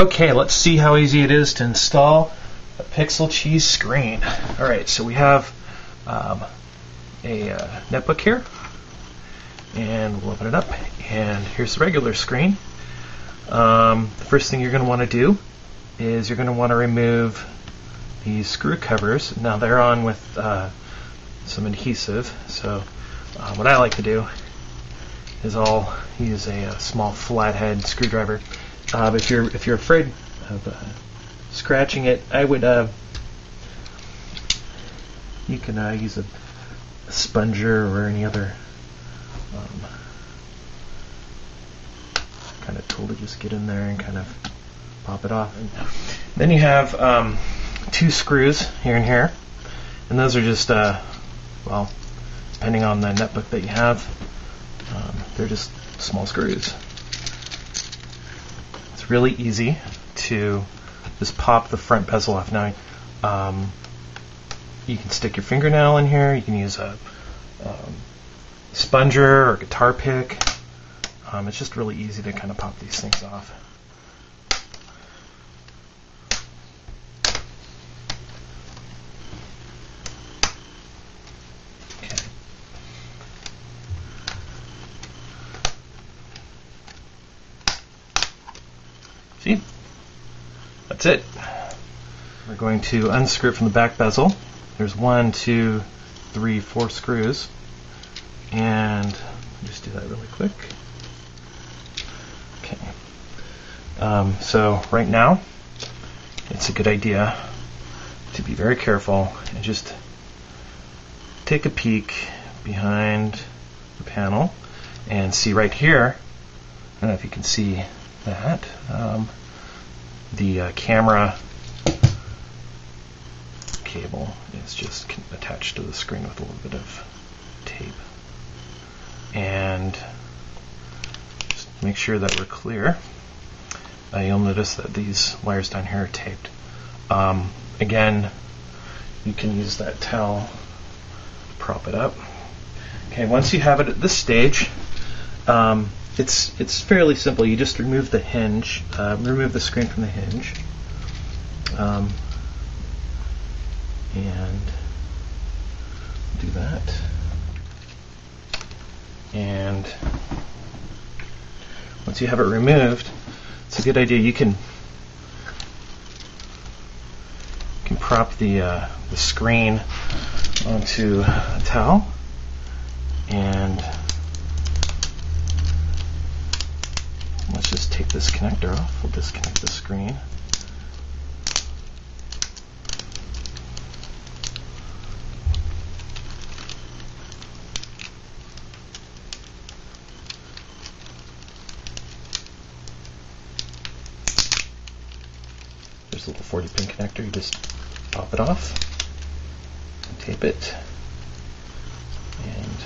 Okay, let's see how easy it is to install a Pixel Qi screen. Alright, so we have a netbook here, and we'll open it up, and here's the regular screen. The first thing you're going to want to do is you're going to want to remove these screw covers. Now they're on with some adhesive, so what I like to do is I'll use a small flathead screwdriver. If you're afraid of scratching it, I would you can use a sponger or any other kind of tool to just get in there and kind of pop it off. And then you have two screws here and here, and those are just well, depending on the netbook that you have, they're just small screws. It's really easy to just pop the front bezel off. Now you can stick your fingernail in here, you can use a sponger or a guitar pick. It's just really easy to kind of pop these things off. See? That's it. We're going to unscrew it from the back bezel. There's 4 screws. And just do that really quick. Okay. So right now, it's a good idea to be very careful and just take a peek behind the panel and see right here. I don't know if you can see that. The camera cable is just attached to the screen with a little bit of tape. And just make sure that we're clear. You'll notice that these wires down here are taped. Again, you can use that towel to prop it up. Okay, once you have it at this stage, it's fairly simple. You just remove the hinge, remove the screen from the hinge, and do that. And once you have it removed, it's a good idea. You can prop the screen onto a towel and. Let's just take this connector off. We'll disconnect the screen. There's a little 40-pin connector. You just pop it off, and tape it, and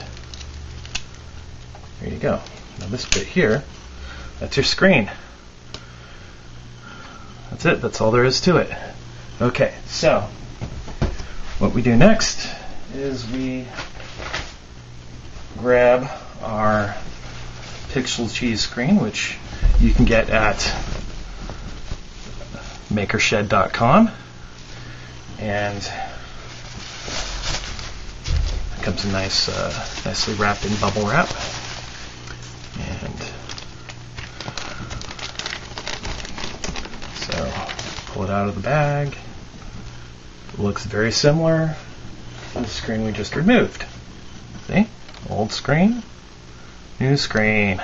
there you go. Now this bit here. That's your screen. That's it. That's all there is to it. Okay, so what we do next is we grab our Pixel Qi screen, which you can get at makershed.com, and it comes in nice, nicely wrapped in bubble wrap. And pull it out of the bag. It looks very similar to the screen we just removed. See? Old screen, new screen.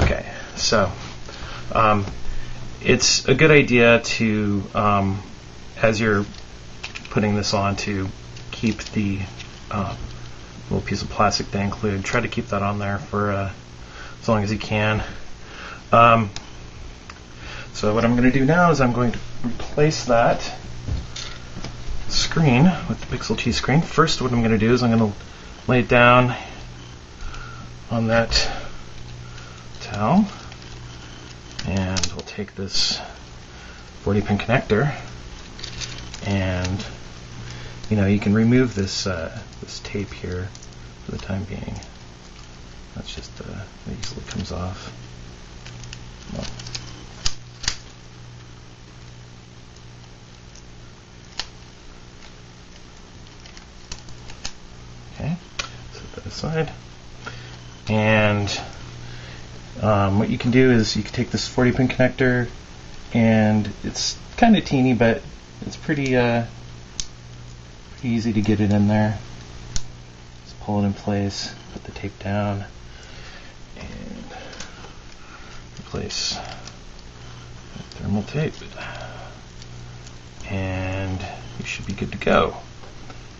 Okay, so it's a good idea to, as you're putting this on, to keep the little piece of plastic they include. Try to keep that on there for as long as you can. So what I'm going to do now is I'm going to replace that screen with the Pixel Qi screen. First, what I'm going to do is I'm going to lay it down on that towel, and we'll take this 40-pin connector, and you know, you can remove this this tape here for the time being. That's just that easily comes off. Well, side. And what you can do is you can take this 40-pin connector, and it's kind of teeny, but it's pretty, pretty easy to get it in there. Just pull it in place, put the tape down, and replace the thermal tape, and you should be good to go.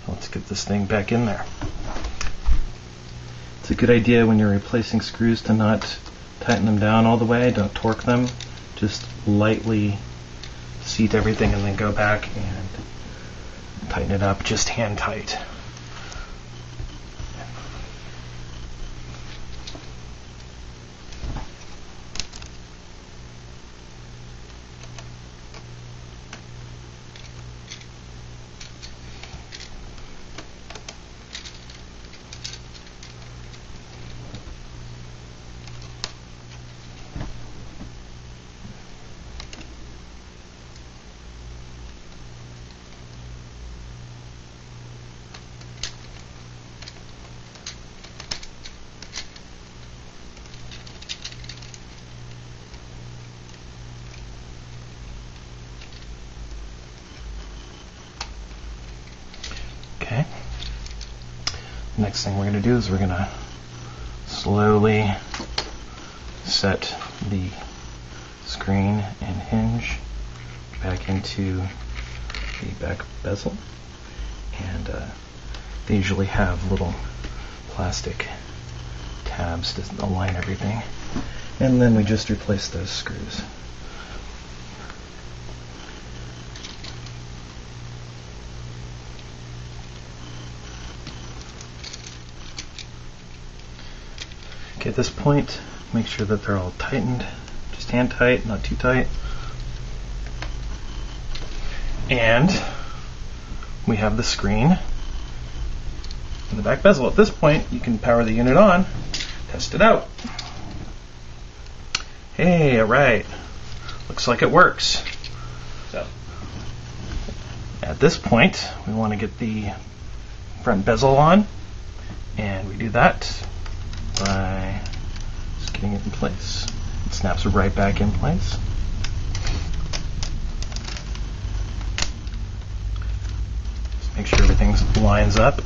Let's get this thing back in there. It's a good idea when you're replacing screws to not tighten them down all the way, don't torque them, just lightly seat everything and then go back and tighten it up, just hand tight. Next thing we're going to do is we're going to slowly set the screen and hinge back into the back bezel, and they usually have little plastic tabs to align everything, and then we just replace those screws. At this point, make sure that they're all tightened, just hand tight, not too tight. And we have the screen and the back bezel. At this point, you can power the unit on, test it out. Hey, alright, looks like it works. So, at this point, we want to get the front bezel on, and we do that by just getting it in place. It snaps right back in place. Just make sure everything lines up.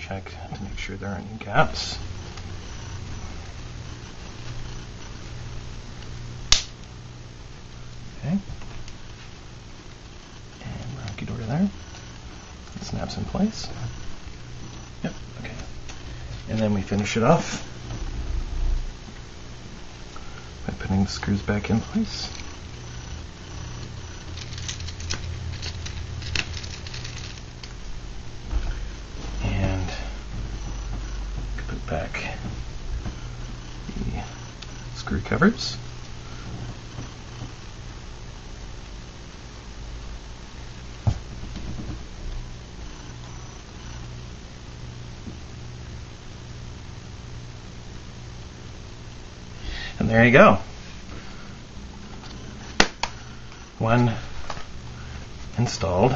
Check to make sure there aren't any gaps. Okay. Snaps in place. Yep, okay. And then we finish it off by putting the screws back in place. And put back the screw covers. And there you go. One installed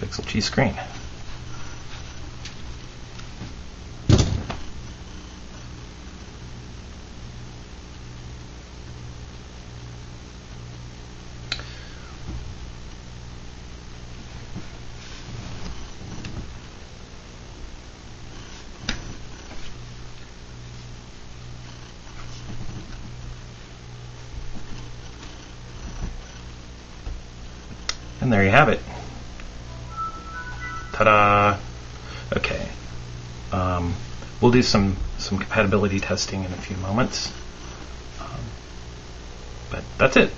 Pixel Qi screen. And there you have it. Ta-da! Okay. We'll do some compatibility testing in a few moments. But that's it.